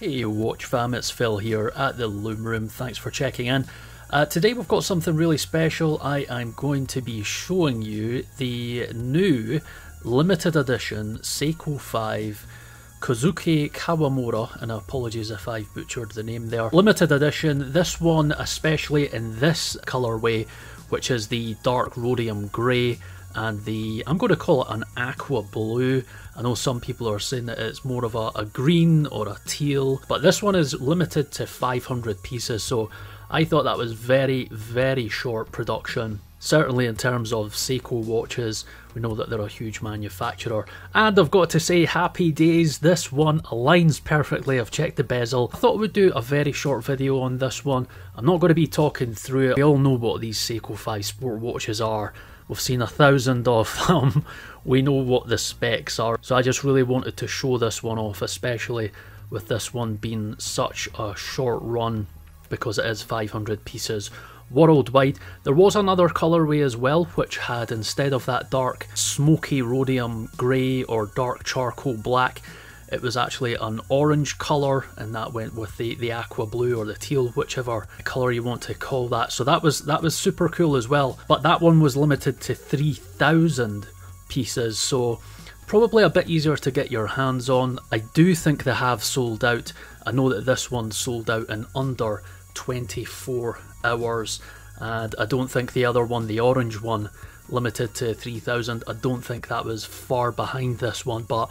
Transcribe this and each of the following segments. Hey watch fam, it's Phil here at the Lume Room, thanks for checking in. Today we've got something really special. I am going to be showing you the new limited edition Seiko 5 Kosuke Kawamura, and apologies if I've butchered the name there. Limited edition, this one especially in this colourway, which is the dark rhodium grey and the, I'm going to call it an aqua blue. I know some people are saying that it's more of a green or a teal, but this one is limited to 500 pieces, so I thought that was very short production. Certainly in terms of Seiko watches, we know that they're a huge manufacturer. And I've got to say, happy days, this one aligns perfectly. I've checked the bezel. I thought we'd do a very short video on this one. I'm not going to be talking through it. We all know what these Seiko 5 sport watches are. We've seen 1,000 of them, we know what the specs are, so I just really wanted to show this one off, especially with this one being such a short run, because it is 500 pieces worldwide. There was another colourway as well, which had, instead of that dark smoky rhodium grey or dark charcoal black, it was actually an orange colour, and that went with the aqua blue or the teal, whichever colour you want to call that. So that was super cool as well. But that one was limited to 3,000 pieces, so probably a bit easier to get your hands on. I do think they have sold out. I know that this one sold out in under 24 hours, and I don't think the other one, the orange one, limited to 3,000, I don't think that was far behind this one, but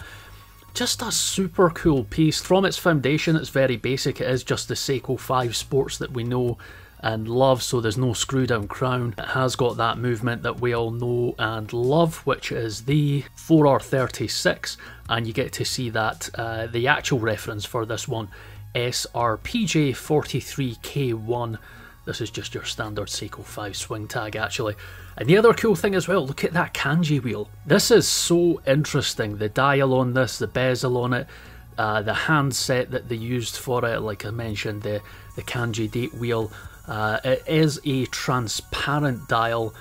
just a super cool piece. From its foundation, it's very basic. It is just the Seiko 5 sports that we know and love, so there's no screw down crown. It has got that movement that we all know and love, which is the 4r36, and you get to see that the actual reference for this one, srpj43k1. This is just your standard Seiko 5 swing tag actually. And the other cool thing as well, look at that kanji wheel. This is so interesting, the dial on this, the bezel on it, the handset that they used for it, like I mentioned, the kanji date wheel. It is a transparent dial,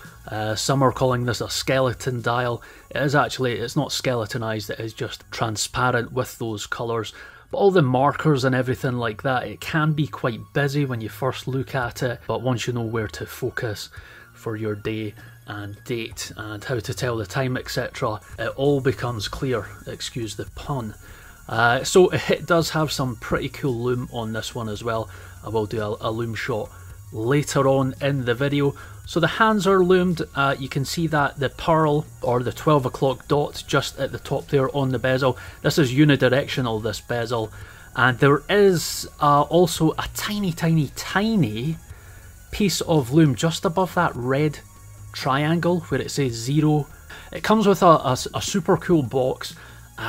some are calling this a skeleton dial. It is actually, it's not skeletonized, it is just transparent with those colors. But all the markers and everything like that, it can be quite busy when you first look at it, but once you know where to focus for your day and date and how to tell the time, etc., it all becomes clear, excuse the pun. So it does have some pretty cool lume on this one as well. I will do a lume shot later on in the video. So the hands are loomed, you can see that the pearl or the 12 o'clock dot just at the top there on the bezel. This is unidirectional, this bezel, and there is also a tiny piece of loom just above that red triangle where it says 0. It comes with a super cool box.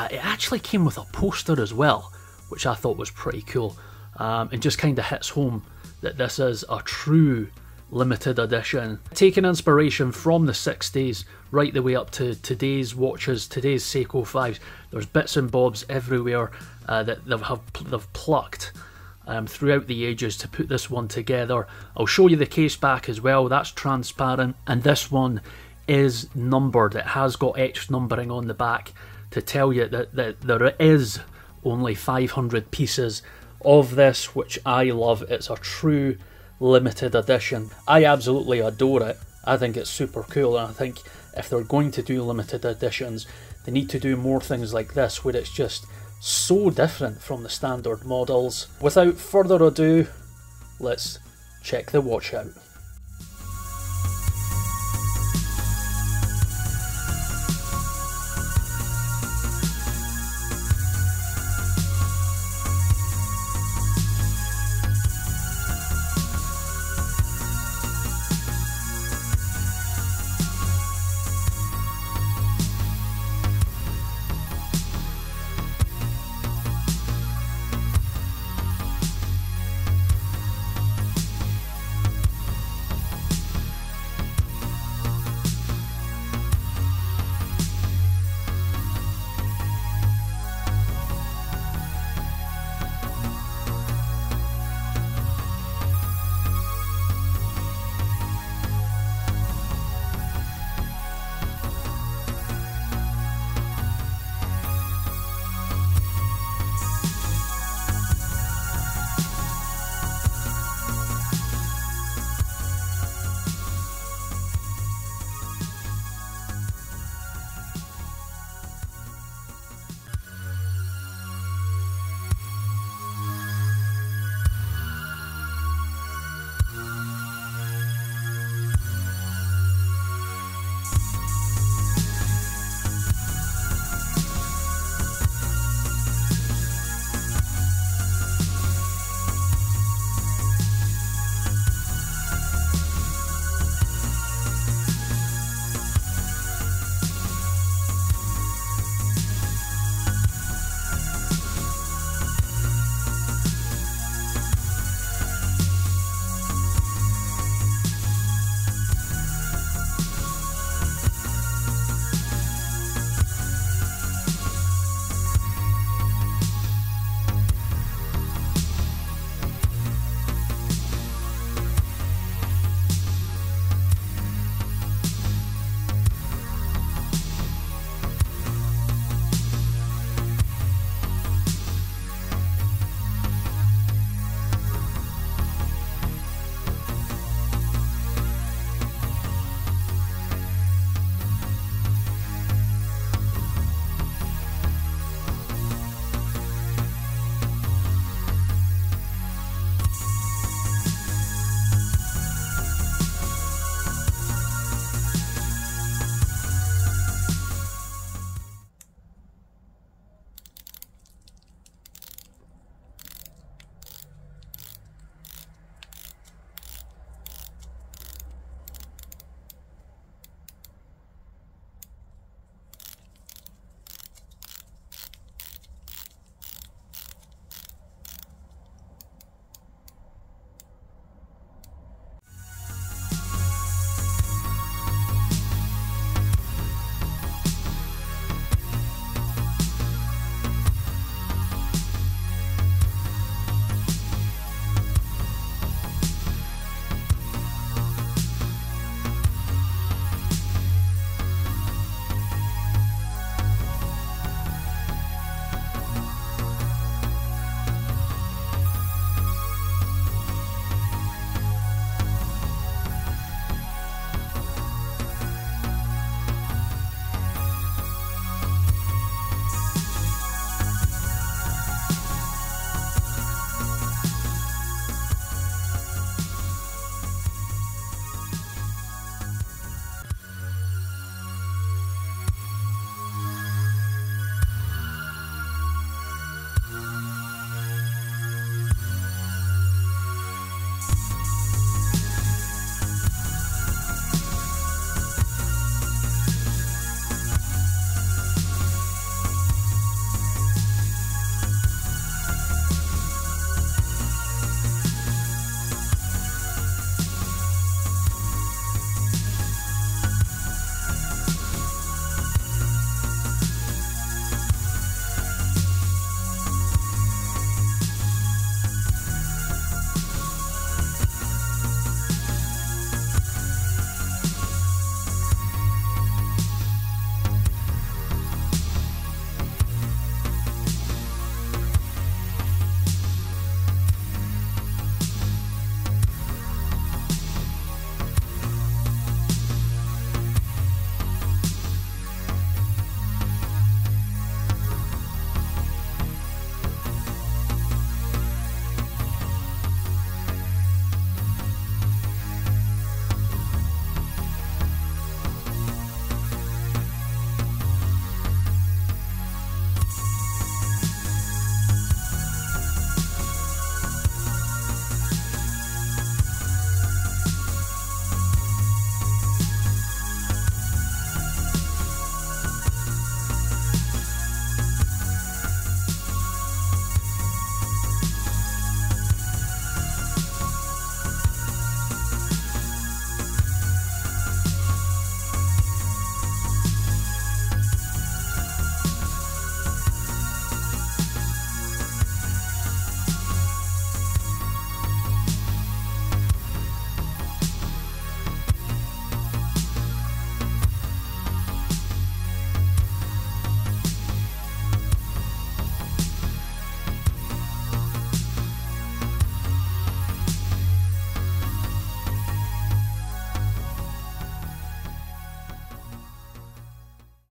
It actually came with a poster as well, which I thought was pretty cool, and just kind of hits home that this is a true limited edition, taking inspiration from the 60s right the way up to today's watches, today's Seiko 5s. There's bits and bobs everywhere that they've plucked throughout the ages to put this one together. I'll show you the case back as well, that's transparent, and this one is numbered. It has got etched numbering on the back to tell you that there is only 500 pieces of this, which I love. It's a true limited edition. I absolutely adore it. I think it's super cool, and I think if they're going to do limited editions, they need to do more things like this where it's just so different from the standard models. Without further ado, let's check the watch out.